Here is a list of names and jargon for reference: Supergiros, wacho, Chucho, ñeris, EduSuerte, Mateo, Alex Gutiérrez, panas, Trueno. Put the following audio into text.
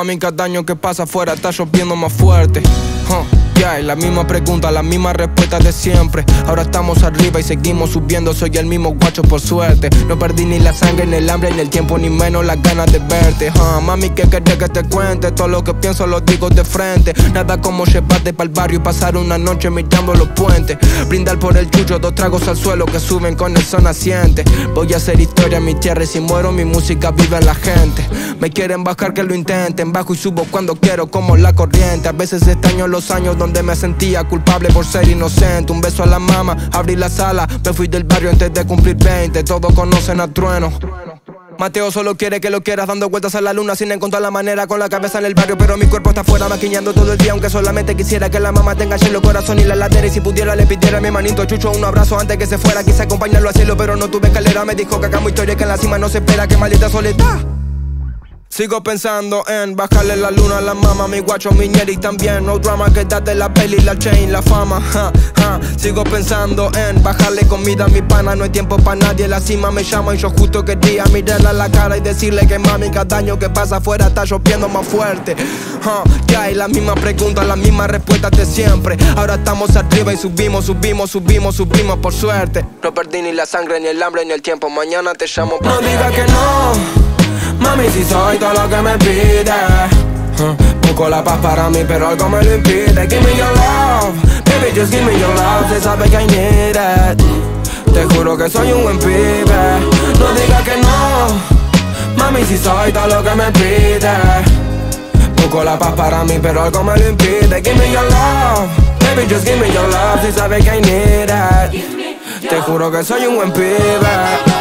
Mami, cada año que pasa afuera está lloviendo más fuerte. Y la misma pregunta, la misma respuesta de siempre. Ahora estamos arriba y seguimos subiendo. Soy el mismo guacho, por suerte. No perdí ni la sangre, ni el hambre, ni el tiempo, ni menos las ganas de verte. Mami, ¿qué querés que te cuente? Todo lo que pienso lo digo de frente. Nada como llevarte pa'l barrio y pasar una noche mirando los puentes. Brindar por el Chucho, dos tragos al suelo que suben con el son naciente. Voy a hacer historia en mi tierra y si muero mi música vive en la gente. Me quieren bajar, que lo intenten. Bajo y subo cuando quiero, como la corriente. A veces extraño los años donde me sentía culpable por ser inocente. Un beso a la mama, abrí la sala. Me fui del barrio antes de cumplir 20. Todos conocen a Trueno. Mateo solo quiere que lo quieras, dando vueltas a la luna sin encontrar la manera, con la cabeza en el barrio, pero mi cuerpo está afuera maquiñando todo el día, aunque solamente quisiera que la mamá tenga hielo, corazón y la ladera, y si pudiera le pidiera a mi manito Chucho un abrazo antes que se fuera, quise acompañarlo al cielo, pero no tuve escalera, me dijo que acá muy historia, que en la cima no se espera, que maldita soledad. Sigo pensando en bajarle la luna a la mama, mi guacho, mi ñeri también. No drama, quédate la peli, la chain, la fama. Sigo pensando en bajarle comida a mi pana. No hay tiempo para nadie, la cima me llama y yo justo quería mirarla a la cara y decirle que mami, cada año que pasa afuera está lloviendo más fuerte. Y la misma pregunta, la misma respuesta de siempre. Ahora estamos arriba y subimos por suerte. No perdí ni la sangre, ni el hambre, ni el tiempo. Mañana te llamo para... No digas que no. Mami, si soy todo lo que me pide. Busco la paz para mí, pero algo me lo impide. Give me your love, baby, just give me your love. Se sabe que I need it. Te juro que soy un buen pibe. No digas que no. Mami, si soy todo lo que me pide. Busco la paz para mí, pero algo me lo impide. Give me your love, baby, just give me your love. Se sabe que I need it. Te juro que soy un buen pibe.